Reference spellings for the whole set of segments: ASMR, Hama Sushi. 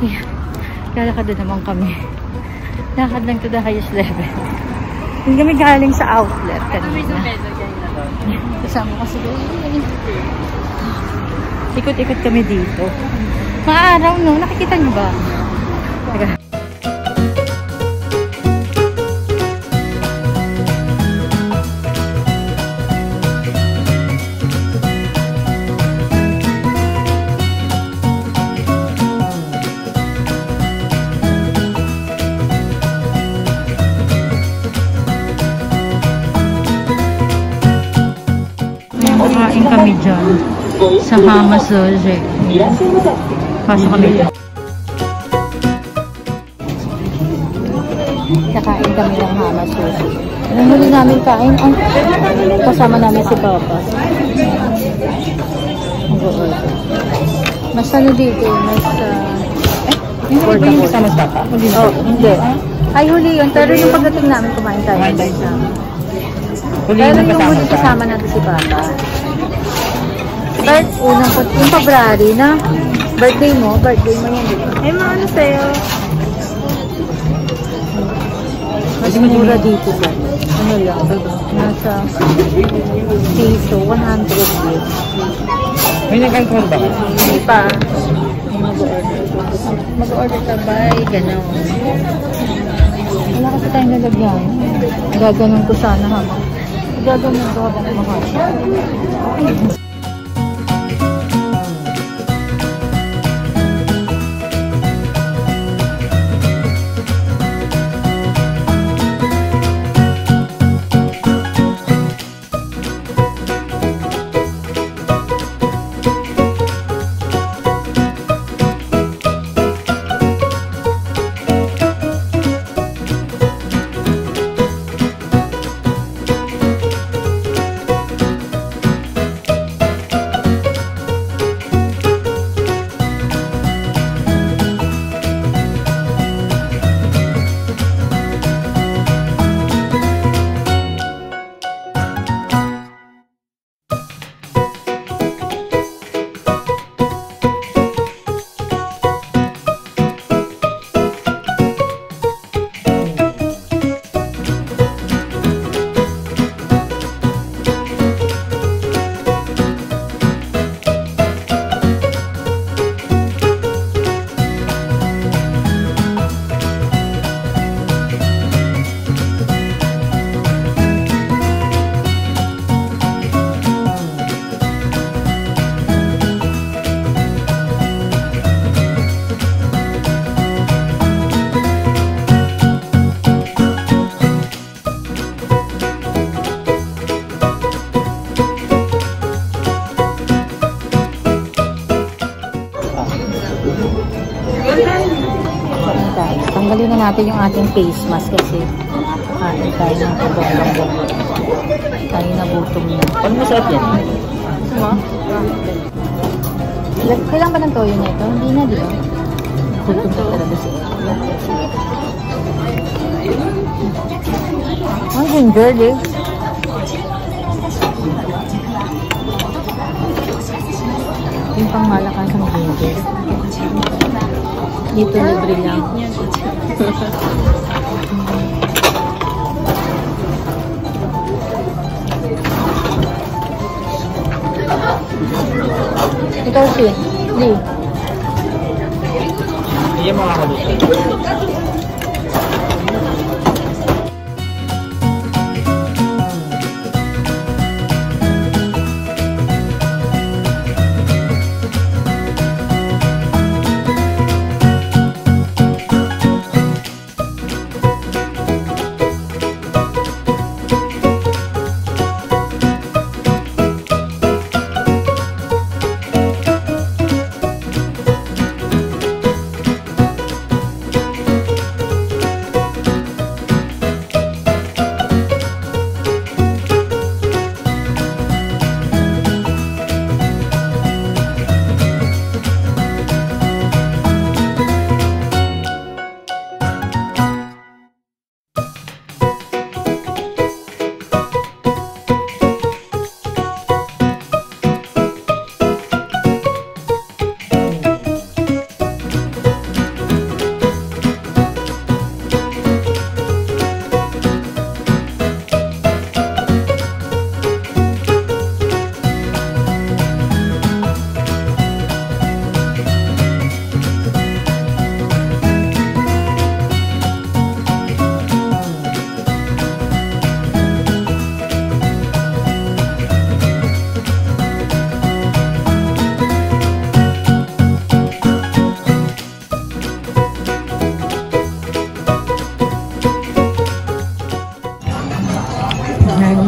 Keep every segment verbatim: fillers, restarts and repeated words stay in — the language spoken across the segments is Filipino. Yeah. Lalakad na naman kami. Lakad lang to the highest level. Hindi kami galing sa outlet kanina. Kasama kasi doon. Ikot-ikot kami dito. Maaraw no? Nakikita niyo ba? Taga. Kain kami dyan sa Hama Sushi. Pasok kami dyan. Nakain kami ng Hama Sushi. Ang huli namin kain ang kasama namin si Papa. Mas ano dito? Mas eh, hindi yung kasama si Papa? Oo, hindi. Ay, huli yun. Pero yung pagdating namin kumain tayo. Pero yung huli kasama natin si Papa. But, unang yung February na birthday mo, birthday mo yun dito. Ay, maano sa'yo? Mas mura dito ba? Ano lang? Nasa peso, one hundred. May nag-alcohol ba? Hindi pa. Mag-order ka ba? Gano'n. Wala kasi tayong nalagyan. Gaganon ko sana habang. Gaganon ko habang kumakain. Tanggalin na natin yung ating face mask kasi ah, tayo na kabong-kabong. Tayo na gutom na. Ano masarap yan? Ano? Kailan ba ng toyo na ito? Hindi na, di ba? Gutom na talaga siya. Ang ginger, eh. Yung pang malakas ang ginger. Dito libre lang. Ikaw si Lee. Iyan mga kalusin.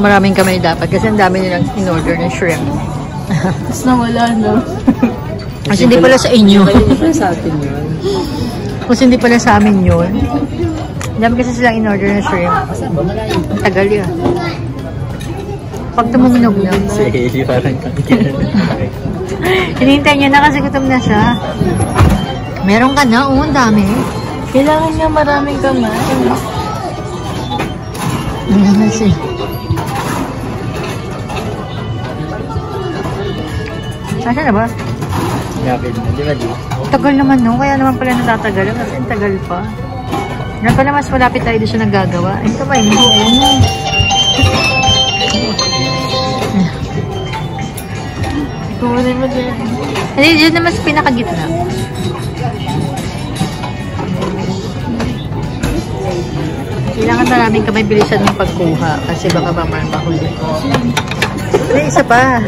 maraming kamay dapat kasi ang dami nilang in-order ng shrimp. Tapos nawala, no? Kasi hindi pala sa inyo. Hindi pala sa atin yun. Kasi hindi pala sa amin yun. Dami kasi silang in-order ng shrimp. Tagal yun. Pag tumuminog na. Sige, hindi parang katikilan. Hinihintay niya na kasi gutom na siya. Meron ka na? Oo, ang dami. Kailangan niya maraming kamay. Ano na siya? Saan na ba? Tagal naman no? Kaya naman pala natatagal. Kasi tagal pa. Ngayon pala mas malapit tayo doon siya nagagawa. Ay, kamay mo. Kumanin mo dyan. Hindi, dyan naman sa pinakagitna. Kailangan maraming kamay, bilisan ng pagkuha. Kasi baka ba marang mahuli ko. Ay, isa pa.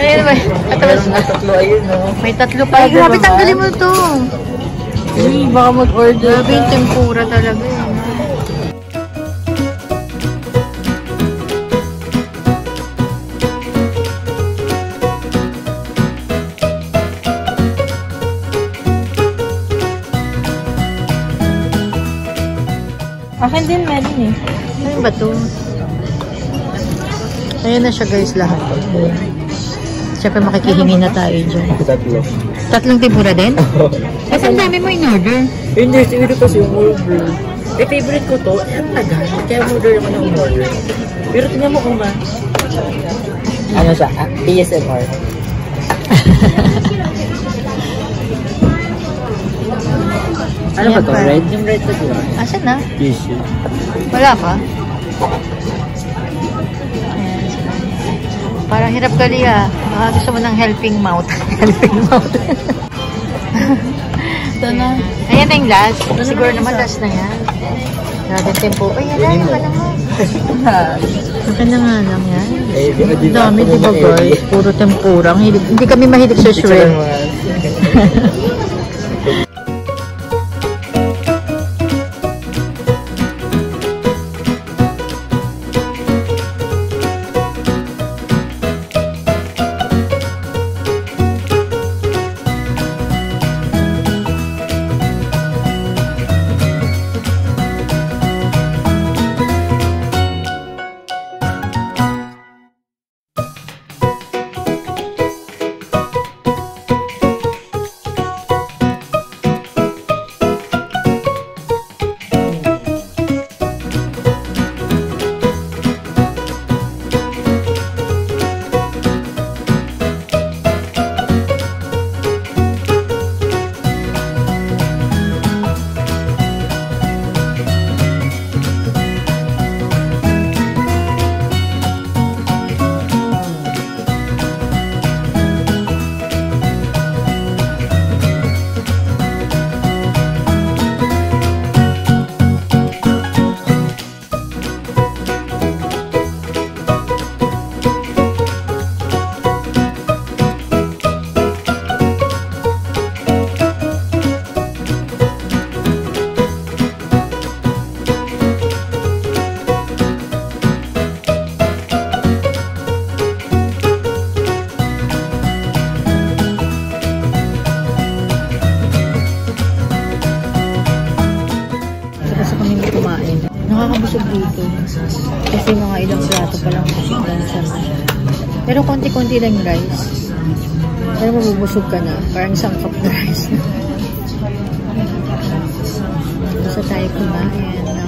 Ayun ba? Meron na tatlo, ayun no? May tatlo pa. Ay, grabe, tanggalin mo ito. Ay, baka mag-order. Grabe yung tempura talaga yun. Akin din meron eh. Ayun ba ito? Ayun na siya guys lahat. Siyempre makikihingi na tayo dyan. Tatlo. Tatlong tempura din? Eh, saan dami mo in-order? Hindi, siguro kasi umorder. Eh, favorite ko to. Ang tagal. Kaya umorder naman ang umorder. Pero tingnan mo kung ba. Ano siya? A S M R. Ano ba ito? Red? Yung red na siya. Asan na? Tissue. Wala pa? Ayan. Parang hirap gali ah. Baka gusto mo ng helping mouth. Helping mouth. Ito na. Ayan na yung last. Siguro naman last na yan. Grabe tempo. Ay, yan na. Saka na nga lang yan. Ang dami diba guys? Puro tempura. Hindi kami mahilig sa shrimp. Nakakabusog dito. Kasi mga ilang plato pa lang. Pero konti-konti lang yung rice. Pero mabubusog ka na. Parang isang cup na rice. Basta tayo kumain.